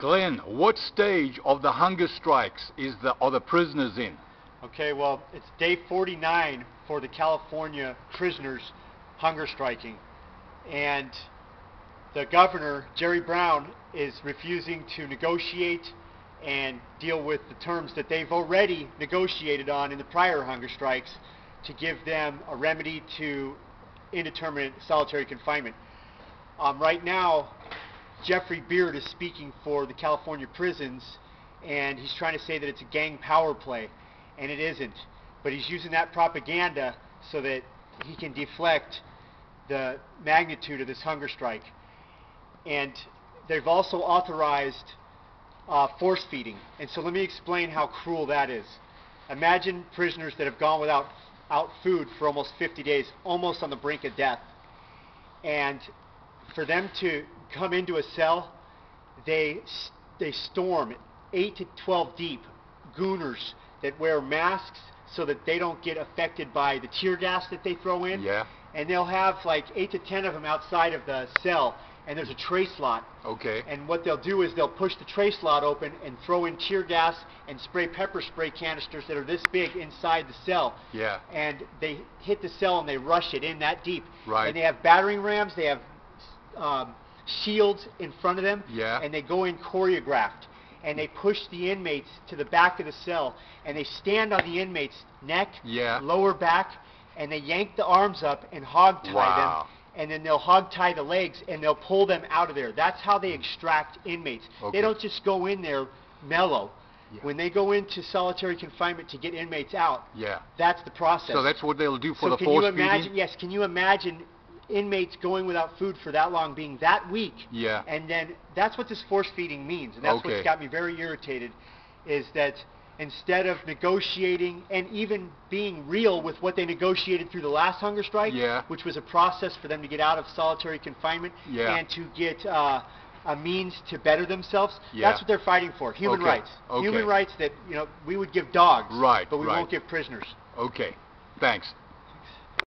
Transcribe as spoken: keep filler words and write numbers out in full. Glenn, what stage of the hunger strikes is the, are the prisoners in? Okay, well, it's day forty-nine for the California prisoners hunger striking. And the governor, Jerry Brown, is refusing to negotiate and deal with the terms that they've already negotiated on in the prior hunger strikes to give them a remedy to indeterminate solitary confinement. Um, right now, Jeffrey Beard is speaking for the California prisons, and he's trying to say that it's a gang power play, and it isn't. But he's using that propaganda so that he can deflect the magnitude of this hunger strike. And they've also authorized uh, force feeding. And so let me explain how cruel that is. Imagine prisoners that have gone without out food for almost fifty days, almost on the brink of death. And for them to come into a cell, they they storm eight to twelve deep, gooners that wear masks so that they don't get affected by the tear gas that they throw in. Yeah. And they'll have like eight to ten of them outside of the cell, and there's a tray slot. Okay. And what they'll do is they'll push the tray slot open and throw in tear gas and spray pepper spray canisters that are this big inside the cell. Yeah. And they hit the cell and they rush it in that deep. Right. And they have battering rams, they have um, shields in front of them. Yeah. And they go in choreographed, and they push the inmates to the back of the cell, and they stand on the inmate's neck, yeah, lower back, and they yank the arms up and hog tie wow. them. And then they'll hog tie the legs and they'll pull them out of there. That's how they extract inmates. Okay. They don't just go in there mellow. Yeah. When they go into solitary confinement to get inmates out, yeah, that's the process. So that's what they'll do for so the can force you imagine, feeding? Yes, can you imagine inmates going without food for that long, being that weak? Yeah. And then that's what this force feeding means. And that's okay. what's got me very irritated, is that instead of negotiating and even being real with what they negotiated through the last hunger strike, yeah, which was a process for them to get out of solitary confinement, yeah, and to get uh, a means to better themselves, yeah, that's what they're fighting for, human okay. rights. Okay. Human rights that, you know, we would give dogs, right, but we right. won't give prisoners. Okay, thanks.